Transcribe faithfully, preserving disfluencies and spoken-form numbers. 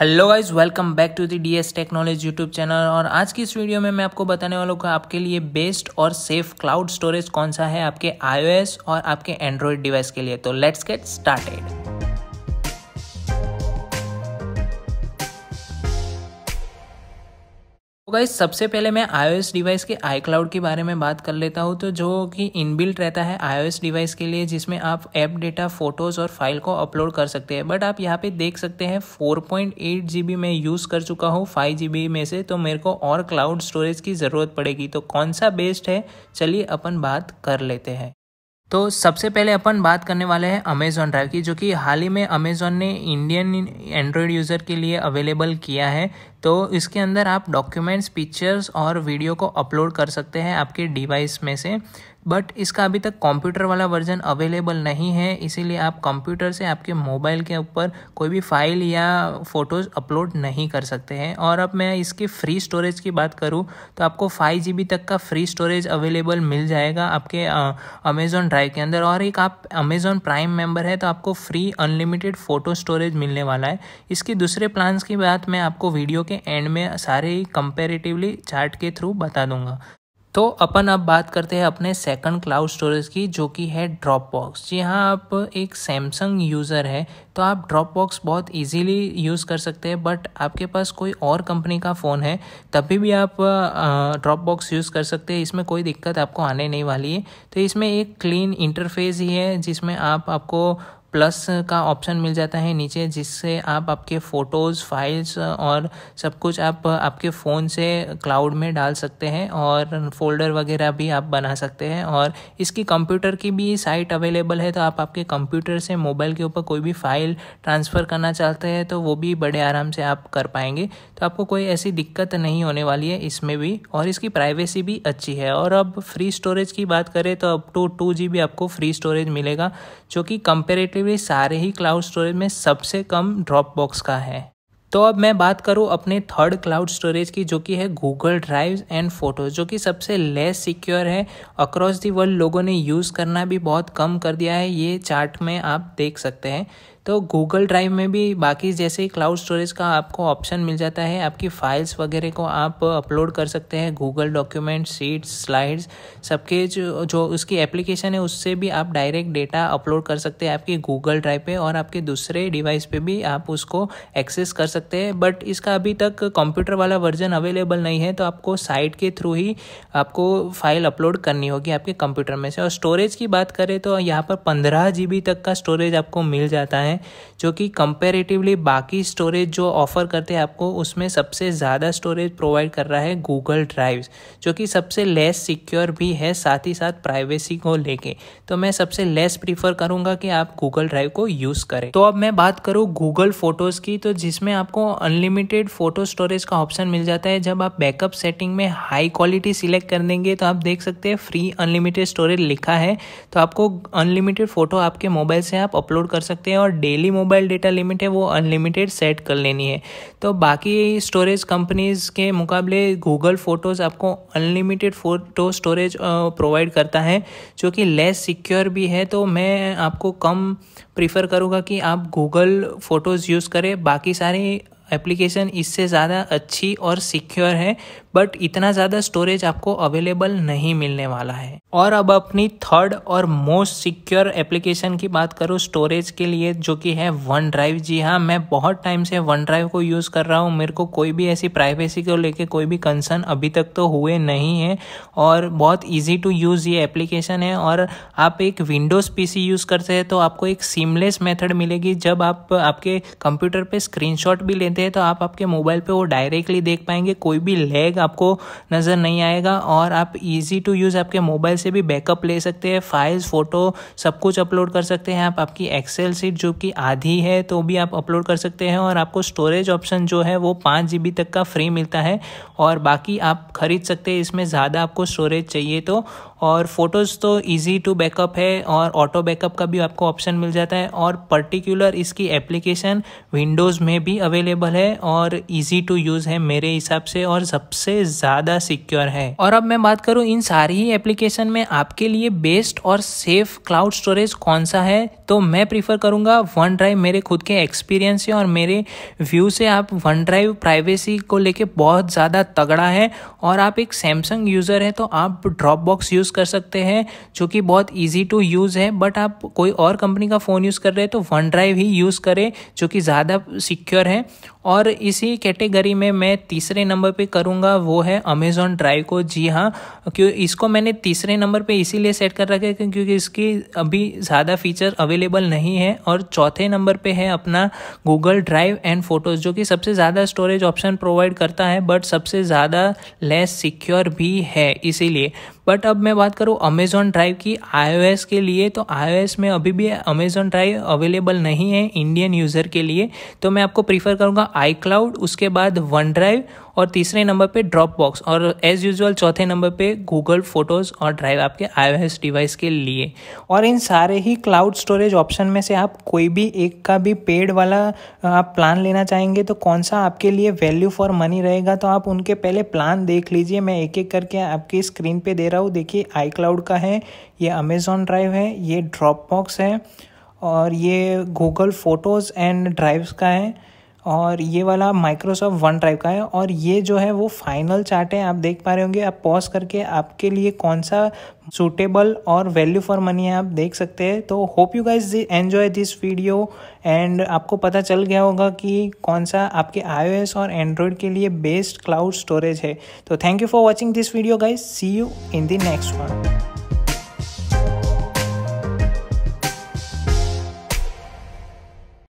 Hello guys, welcome back to the DS technology YouTube channel. और आज की इस वीडियो में मैं आपको बताने वाला हूँ कि आपके लिए बेस्ट और सेफ क्लाउड स्टोरेज कौन सा है आपके आईओएस और आपके एंड्रॉयड डिवाइस के लिए। तो लेट्स गेट स्टार्टेड। तो गाइस, सबसे पहले मैं iOS डिवाइस के iCloud के बारे में बात कर लेता हूँ, तो जो कि इनबिल्ट रहता है iOS डिवाइस के लिए, जिसमें आप ऐप डेटा, फोटोज़ और फाइल को अपलोड कर सकते हैं। बट आप यहाँ पे देख सकते हैं four point eight G B मैं यूज़ कर चुका हूँ फाइव जी बी में से, तो मेरे को और क्लाउड स्टोरेज की ज़रूरत पड़ेगी। तो कौन सा बेस्ट है, चलिए अपन बात कर लेते हैं। तो सबसे पहले अपन बात करने वाले हैं अमेज़ॉन ड्राइव की, जो कि हाल ही में अमेज़ॉन ने इंडियन एंड्रॉयड यूज़र के लिए अवेलेबल किया है। तो इसके अंदर आप डॉक्यूमेंट्स, पिक्चर्स और वीडियो को अपलोड कर सकते हैं आपके डिवाइस में से। बट इसका अभी तक कंप्यूटर वाला वर्जन अवेलेबल नहीं है, इसीलिए आप कंप्यूटर से आपके मोबाइल के ऊपर कोई भी फाइल या फ़ोटोज़ अपलोड नहीं कर सकते हैं। और अब मैं इसकी फ्री स्टोरेज की बात करूं, तो आपको फाइव जी बी तक का फ्री स्टोरेज अवेलेबल मिल जाएगा आपके अमेज़ॉन ड्राइव के अंदर। और एक आप अमेज़ॉन प्राइम मेंबर है तो आपको फ्री अनलिमिटेड फ़ोटो स्टोरेज मिलने वाला है। इसके दूसरे प्लान्स की बात मैं आपको वीडियो के एंड में सारे कंपेरेटिवली चार्ट के थ्रू बता दूंगा। तो अपन अब बात करते हैं अपने सेकंड क्लाउड स्टोरेज की, जो कि है ड्रॉपबॉक्स। जी हाँ, आप एक सैमसंग यूज़र है तो आप ड्रॉपबॉक्स बहुत इजीली यूज़ कर सकते हैं। बट आपके पास कोई और कंपनी का फ़ोन है तभी भी आप ड्रॉपबॉक्स यूज़ कर सकते हैं, इसमें कोई दिक्कत आपको आने नहीं वाली है। तो इसमें एक क्लीन इंटरफेस ही है, जिसमें आप आपको प्लस का ऑप्शन मिल जाता है नीचे, जिससे आप आपके फ़ोटोज़, फाइल्स और सब कुछ आप आपके फ़ोन से क्लाउड में डाल सकते हैं और फोल्डर वगैरह भी आप बना सकते हैं। और इसकी कंप्यूटर की भी साइट अवेलेबल है, तो आप आपके कंप्यूटर से मोबाइल के ऊपर कोई भी फ़ाइल ट्रांसफ़र करना चाहते हैं तो वो भी बड़े आराम से आप कर पाएंगे। तो आपको कोई ऐसी दिक्कत नहीं होने वाली है इसमें भी, और इसकी प्राइवेसी भी अच्छी है। और अब फ्री स्टोरेज की बात करें तो up to two G B आपको फ्री स्टोरेज मिलेगा, जो कि कंपेरेटिव सारे ही क्लाउड स्टोरेज में सबसे कम ड्रॉपबॉक्स का है। तो अब मैं बात करूं अपने थर्ड क्लाउड स्टोरेज की, जो कि है गूगल ड्राइव्स एंड फोटोज़, जो कि सबसे लेस सिक्योर है। अक्रॉस दी वर्ल्ड लोगों ने यूज़ करना भी बहुत कम कर दिया है, ये चार्ट में आप देख सकते हैं। तो गूगल ड्राइव में भी बाकी जैसे ही क्लाउड स्टोरेज का आपको ऑप्शन मिल जाता है, आपकी फाइल्स वगैरह को आप अपलोड कर सकते हैं। गूगल डॉक्यूमेंट, शीट्स, स्लाइड्स, सबके जो जो उसकी एप्लीकेशन है उससे भी आप डायरेक्ट डेटा अपलोड कर सकते हैं आपके गूगल ड्राइव पे, और आपके दूसरे डिवाइस पे भी आप उसको एक्सेस कर सकते हैं। बट इसका अभी तक कंप्यूटर वाला वर्जन अवेलेबल नहीं है, तो आपको साइट के थ्रू ही आपको फाइल अपलोड करनी होगी आपके कंप्यूटर में से। और स्टोरेज की बात करें तो यहाँ पर पंद्रह जी बी तक का स्टोरेज आपको मिल जाता है, जो कि कंपेरेटिवली बाकी स्टोरेज जो ऑफर करते हैं आपको उसमें सबसे ज़्यादा स्टोरेज प्रोवाइड कर रहा है गूगल ड्राइव्स, जो कि सबसे लेस सिक्योर भी है, साथ ही साथ प्राइवेसी को लेके। तो मैं सबसे लेस प्रीफर करूंगा कि आप गूगल ड्राइव को यूज़ करें। तो अब मैं बात करूं गूगल फोटोज़ की, तो जिसमें आपको अनलिमिटेड फोटो स्टोरेज का ऑप्शन मिल जाता है। जब आप बैकअप सेटिंग में हाई क्वालिटी सिलेक्ट कर देंगे तो आप देख सकते हैं फ्री अनलिमिटेड स्टोरेज लिखा है, तो आपको अनलिमिटेड फोटो आपके मोबाइल से आप अपलोड कर सकते हैं। और डेली मोबाइल डेटा लिमिट है वो अनलिमिटेड सेट कर लेनी है। तो बाकी स्टोरेज कंपनीज़ के मुकाबले गूगल फ़ोटोज़ आपको अनलिमिटेड फ़ोटो स्टोरेज प्रोवाइड करता है, जो कि लेस सिक्योर भी है। तो मैं आपको कम प्रीफर करूँगा कि आप गूगल फ़ोटोज़ यूज़ करें। बाकी सारे एप्लीकेशन इससे ज़्यादा अच्छी और सिक्योर है, बट इतना ज़्यादा स्टोरेज आपको अवेलेबल नहीं मिलने वाला है। और अब अपनी थर्ड और मोस्ट सिक्योर एप्लीकेशन की बात करूँ स्टोरेज के लिए, जो कि है वन ड्राइव। जी हाँ, मैं बहुत टाइम से वन ड्राइव को यूज़ कर रहा हूँ, मेरे को कोई भी ऐसी प्राइवेसी को लेके कोई भी कंसर्न अभी तक तो हुए नहीं है। और बहुत ईजी टू यूज़ ये एप्लीकेशन है, और आप एक विंडोज़ पी सी यूज़ करते हैं तो आपको एक सीमलेस मेथड मिलेगी। जब आप आपके कंप्यूटर पर स्क्रीनशॉट भी लेते हैं तो आप आपके मोबाइल पर वो डायरेक्टली देख पाएंगे, कोई भी लैग आपको नज़र नहीं आएगा। और आप इजी टू यूज़ आपके मोबाइल से भी बैकअप ले सकते हैं, फाइल्स, फ़ोटो सब कुछ अपलोड कर सकते हैं। आप आपकी एक्सेल सीट जो कि आधी है तो भी आप अपलोड कर सकते हैं। और आपको स्टोरेज ऑप्शन जो है वो पाँच जी बी तक का फ्री मिलता है, और बाकी आप खरीद सकते हैं इसमें ज़्यादा आपको स्टोरेज चाहिए तो। और फ़ोटोज़ तो इजी टू बैकअप है और ऑटो बैकअप का भी आपको ऑप्शन मिल जाता है और पर्टिकुलर इसकी एप्लीकेशन विंडोज़ में भी अवेलेबल है और इजी टू यूज़ है मेरे हिसाब से और सबसे ज़्यादा सिक्योर है। और अब मैं बात करूँ इन सारी ही एप्लीकेशन में आपके लिए बेस्ट और सेफ़ क्लाउड स्टोरेज कौन सा है, तो मैं प्रीफर करूँगा वन ड्राइव। मेरे खुद के एक्सपीरियंस से और मेरे व्यू से आप वन ड्राइव प्राइवेसी को लेके बहुत ज़्यादा तगड़ा है और आप एक सैमसंग यूज़र है तो आप ड्रॉप बॉक्स यूज़ कर सकते हैं जो कि बहुत ईजी टू यूज़ है। बट आप कोई और कंपनी का फ़ोन यूज़ कर रहे हैं तो वन ड्राइव ही यूज़ करें जो कि ज़्यादा सिक्योर है। और इसी कैटेगरी में मैं तीसरे नंबर पे करूँगा वो है अमेज़ॉन ड्राइव को। जी हाँ, क्यों इसको मैंने तीसरे नंबर पे इसीलिए सेट कर रखा है क्योंकि इसकी अभी ज़्यादा फीचर अवेलेबल नहीं है। और चौथे नंबर पे है अपना गूगल ड्राइव एंड फोटोज़ जो कि सबसे ज़्यादा स्टोरेज ऑप्शन प्रोवाइड करता है बट सबसे ज़्यादा लेस सिक्योर भी है इसीलिए। बट अब मैं बात करूँ अमेज़ॉन ड्राइव की आईओएस के लिए, तो आईओएस में अभी भी अमेज़ॉन ड्राइव अवेलेबल नहीं है इंडियन यूज़र के लिए, तो मैं आपको प्रीफर करूँगा आई क्लाउड, उसके बाद वन ड्राइव और तीसरे नंबर पे ड्रॉप बॉक्स और एज़ यूजुअल चौथे नंबर पे गूगल फोटोज़ और ड्राइव आपके आईओएस डिवाइस के लिए। और इन सारे ही क्लाउड स्टोरेज ऑप्शन में से आप कोई भी एक का भी पेड वाला आप प्लान लेना चाहेंगे तो कौन सा आपके लिए वैल्यू फॉर मनी रहेगा तो आप उनके पहले प्लान देख लीजिए। मैं एक एक करके आपकी स्क्रीन पर दे रहा हूँ। देखिए आई क्लाउड का है, ये अमेज़ॉन ड्राइव है, ये ड्रॉप बॉक्स है और ये गूगल फोटोज़ एंड ड्राइव्स का है और ये वाला माइक्रोसॉफ्ट वन ड्राइव का है। और ये जो है वो फाइनल चार्ट है, आप देख पा रहे होंगे। आप पॉज करके आपके लिए कौन सा सूटेबल और वैल्यू फॉर मनी है आप देख सकते हैं। तो hope you guys enjoy this video and आपको पता चल गया होगा कि कौन सा आपके आईओएस और एंड्रॉयड के लिए बेस्ट क्लाउड स्टोरेज है। तो thank you for watching this video guys, see you in the next one.